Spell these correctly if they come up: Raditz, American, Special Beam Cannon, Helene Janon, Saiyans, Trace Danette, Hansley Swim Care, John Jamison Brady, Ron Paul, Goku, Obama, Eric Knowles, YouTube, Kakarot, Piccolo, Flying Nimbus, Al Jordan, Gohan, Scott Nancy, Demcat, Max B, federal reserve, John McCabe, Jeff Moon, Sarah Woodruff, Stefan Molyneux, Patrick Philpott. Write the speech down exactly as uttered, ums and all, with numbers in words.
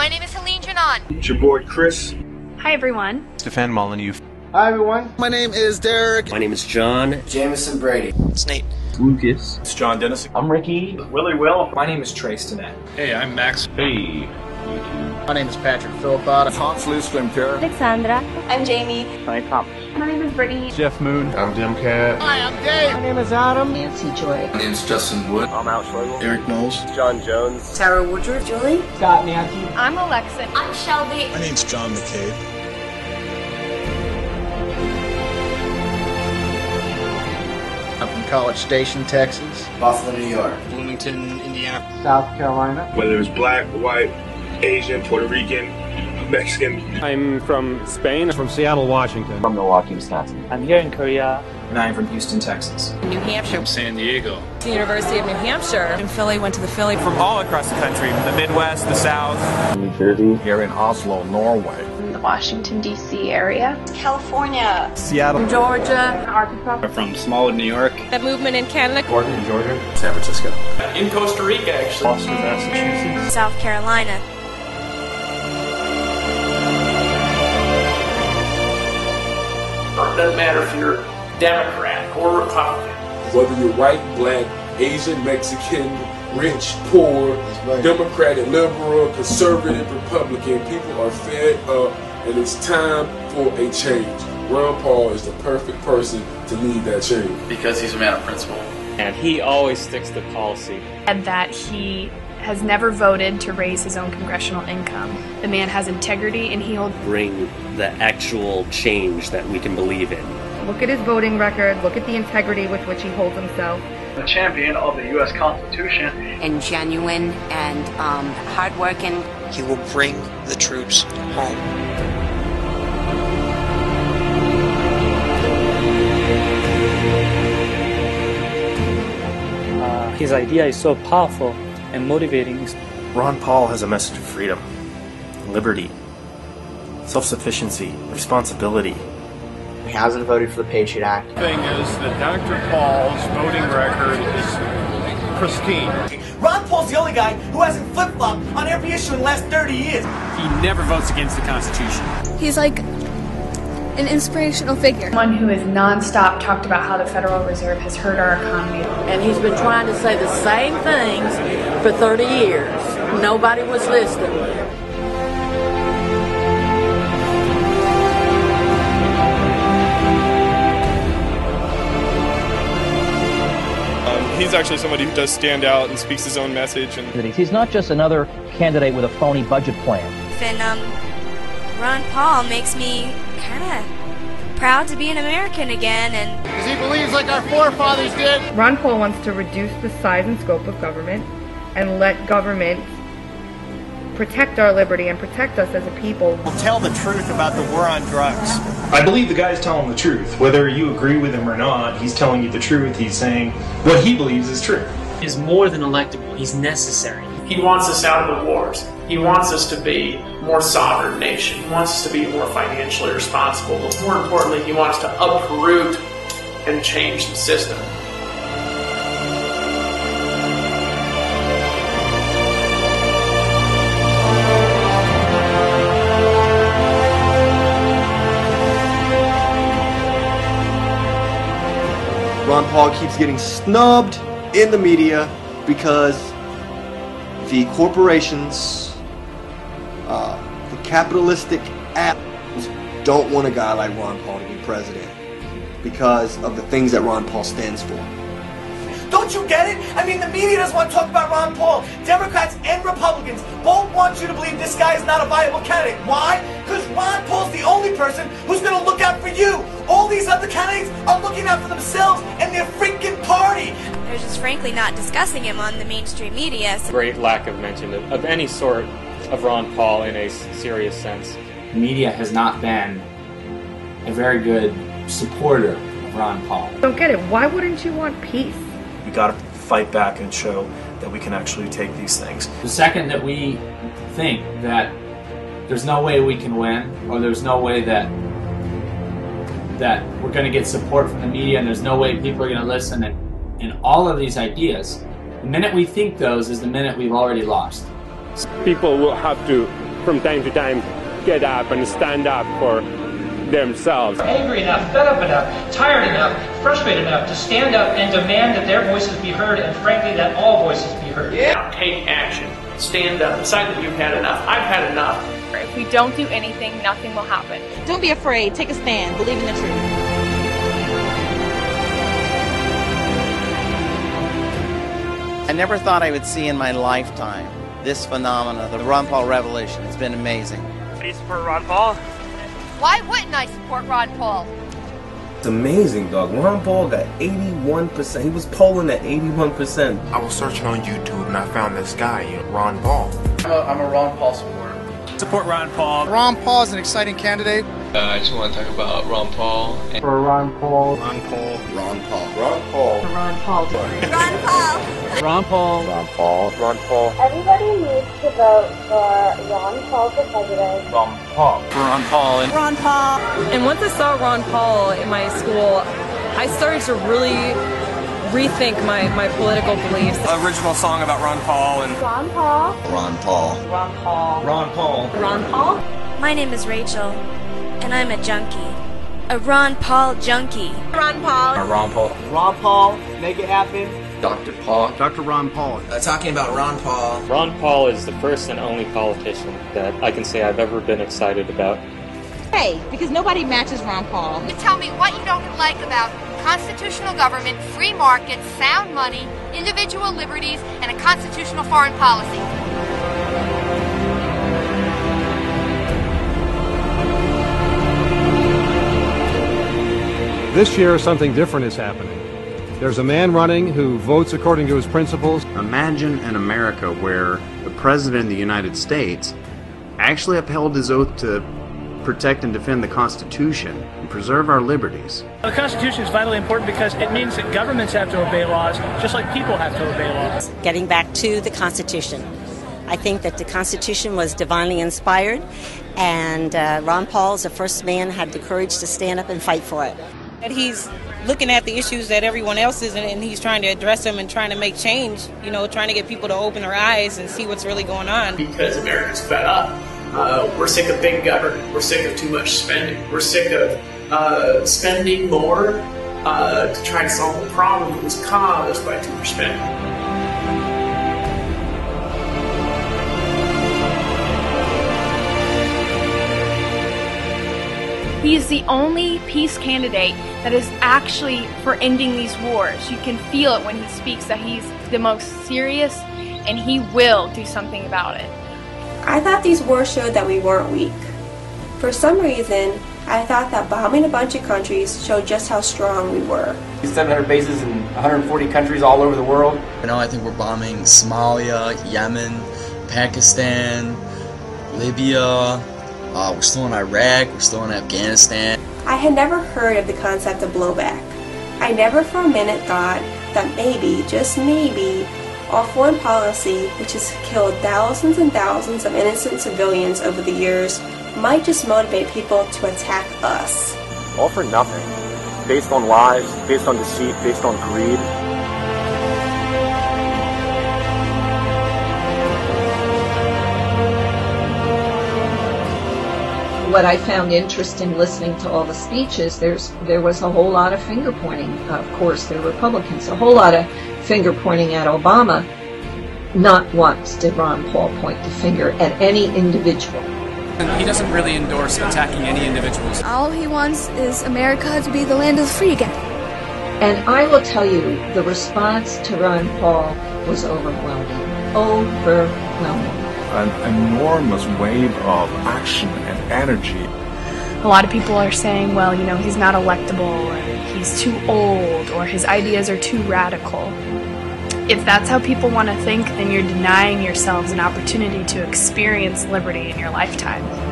My name is Helene Janon. It's your boy, Chris. Hi, everyone. Stefan Molyneux. Hi, everyone. My name is Derek. My name is John Jamison Brady. It's Nate. Lucas. It's John Dennison. I'm Ricky. Willie Will. My name is Trace Danette. Hey, I'm Max B. My name is Patrick Philpott. I'm Hansley Swim Care. Alexandra. I'm Jamie. I'm Tom. My name is Brittany. Jeff Moon. I'm Demcat. Hi, I'm Dave. My name is Adam. Nancy Joy. My name is Justin Wood. I'm Al Jordan. Eric Knowles. John Jones. Sarah Woodruff. Julie. Scott Nancy. I'm Alexa. I'm Shelby. My name's John McCabe. I'm from College Station, Texas. Buffalo, New York. Bloomington, Indiana. South Carolina. Whether it's black, white, Asian, Puerto Rican, Mexican. I'm from Spain. I'm from Seattle, Washington. From Milwaukee, Wisconsin. I'm here in Korea. And I'm from Houston, Texas. New Hampshire. From San Diego. The University of New Hampshire. In Philly, went to the Philly. From all across the country, from the Midwest, the South. New Jersey. Here in Oslo, Norway. From the Washington, D C area. California. Seattle. From Georgia. Arkansas. From Smallwood, New York. The movement in Canada. Gordon, Georgia. San Francisco. In Costa Rica, actually. Boston, Massachusetts. South Carolina. It doesn't matter if you're Democrat or Republican. Whether you're white, black, Asian, Mexican, rich, poor, right. Democratic, liberal, conservative, Republican, people are fed up and it's time for a change. Ron Paul is the perfect person to lead that change. Because he's a man of principle. And he always sticks to policy. And that he has never voted to raise his own congressional income. The man has integrity and he'll bring the actual change that we can believe in. Look at his voting record, look at the integrity with which he holds himself. The champion of the U S Constitution. And genuine and um, hardworking. He will bring the troops home. Uh, his idea is so powerful and motivating. Ron Paul has a message of freedom, liberty, self-sufficiency, responsibility. He hasn't voted for the Patriot Act. The thing is that Doctor Paul's voting record is pristine. Ron Paul's the only guy who hasn't flip-flopped on every issue in the last thirty years. He never votes against the Constitution. He's like an inspirational figure. One who has non-stop talked about how the Federal Reserve has hurt our economy. And he's been trying to say the same things for thirty years. Nobody was listening. Um, he's actually somebody who does stand out and speaks his own message. And he's not just another candidate with a phony budget plan. And, um, Ron Paul makes me kind of proud to be an American again, and because he believes like our forefathers did. Ron Paul wants to reduce the size and scope of government and let government protect our liberty and protect us as a people. We'll tell the truth about the war on drugs. I believe the guy's telling the truth. Whether you agree with him or not, he's telling you the truth. He's saying what he believes is true. He's more than electable. He's necessary. He wants us out of the wars. He wants us to be a more sovereign nation. He wants us to be more financially responsible. But more importantly, he wants to uproot and change the system. Ron Paul keeps getting snubbed in the media because the corporations, uh, the capitalistic apples don't want a guy like Ron Paul to be president because of the things that Ron Paul stands for. Don't you get it? I mean, the media doesn't want to talk about Ron Paul. Democrats and Republicans both want you to believe this guy is not a viable candidate. Why? Because Ron Paul's the only person who's going to look out for you. All these other candidates are looking out for themselves and their freaking party. They're just frankly not discussing him on the mainstream media. So. Great lack of mention of, of any sort of Ron Paul in a serious sense. The media has not been a very good supporter of Ron Paul. I don't get it. Why wouldn't you want peace? We got to fight back and show that we can actually take these things. The second that we think that there's no way we can win, or there's no way that that we're going to get support from the media, and there's no way people are going to listen, and in all of these ideas, the minute we think those is the minute we've already lost. People will have to from time to time get up and stand up for themselves. Angry enough, fed up enough, tired enough, frustrated enough to stand up and demand that their voices be heard, and frankly that all voices be heard. Yeah. Take action. Stand up. Decide that you've had enough. I've had enough. If we don't do anything, nothing will happen. Don't be afraid. Take a stand. Believe in the truth. I never thought I would see in my lifetime this phenomena, the Ron Paul revolution. It's been amazing. Do you support Ron Paul? Why wouldn't I support Ron Paul? It's amazing, dog. Ron Paul got eighty-one percent. He was polling at eighty-one percent. I was searching on YouTube and I found this guy, you know, Ron Paul. I'm a, I'm a Ron Paul supporter. Support Ron Paul. Ron Paul is an exciting candidate. Uh, I just want to talk about Ron Paul. And For Ron Paul. Ron Paul. Ron Paul. Ron Paul. For Ron Paul. Ron Paul. Ron Paul. Ron Paul. Ron Paul. Everybody needs to vote for Ron Paul for president. Ron Paul. For Ron Paul. And Ron Paul. And once I saw Ron Paul in my school, I started to really rethink my, my political beliefs. The original song about Ron Paul and Ron Paul. Ron Paul. Ron Paul. Ron Paul. Ron Paul. My name is Rachel, and I'm a junkie. A Ron Paul junkie. Ron Paul. A Ron Paul. Ron Paul. Make it happen. Doctor Paul. Doctor Ron Paul. Uh, talking about Ron Paul. Ron Paul is the first and only politician that I can say I've ever been excited about. Hey, because nobody matches Ron Paul. You tell me what you don't like about constitutional government, free markets, sound money, individual liberties, and a constitutional foreign policy. This year, something different is happening. There's a man running who votes according to his principles. Imagine an America where the President of the United States actually upheld his oath to protect and defend the Constitution and preserve our liberties. The Constitution is vitally important because it means that governments have to obey laws, just like people have to obey laws. Getting back to the Constitution. I think that the Constitution was divinely inspired, and uh, Ron Paul, as the first man, had the courage to stand up and fight for it. That he's looking at the issues that everyone else isn't, and he's trying to address them and trying to make change, you know, trying to get people to open their eyes and see what's really going on. Because America's fed up. Uh, we're sick of big government. We're sick of too much spending. We're sick of uh, spending more uh, to try to solve the problem that was caused by too much spending. He is the only peace candidate that is actually for ending these wars. You can feel it when he speaks that he's the most serious, and he will do something about it. I thought these wars showed that we weren't weak. For some reason, I thought that bombing a bunch of countries showed just how strong we were. seven hundred bases in one hundred forty countries all over the world. You know, I think we're bombing Somalia, Yemen, Pakistan, Libya. Uh, we're still in Iraq, we're still in Afghanistan. I had never heard of the concept of blowback. I never for a minute thought that maybe, just maybe, our foreign policy, which has killed thousands and thousands of innocent civilians over the years, might just motivate people to attack us. All for nothing. Based on lies, based on deceit, based on greed. What I found interesting listening to all the speeches, there's there was a whole lot of finger pointing. Of course, they're Republicans. A whole lot of finger pointing at Obama. Not once did Ron Paul point the finger at any individual. He doesn't really endorse attacking any individuals. All he wants is America to be the land of the free again. And I will tell you, the response to Ron Paul was overwhelming. Overwhelming. An enormous wave of action and energy. A lot of people are saying, well, you know, he's not electable, or he's too old, or his ideas are too radical. If that's how people want to think, then you're denying yourselves an opportunity to experience liberty in your lifetime.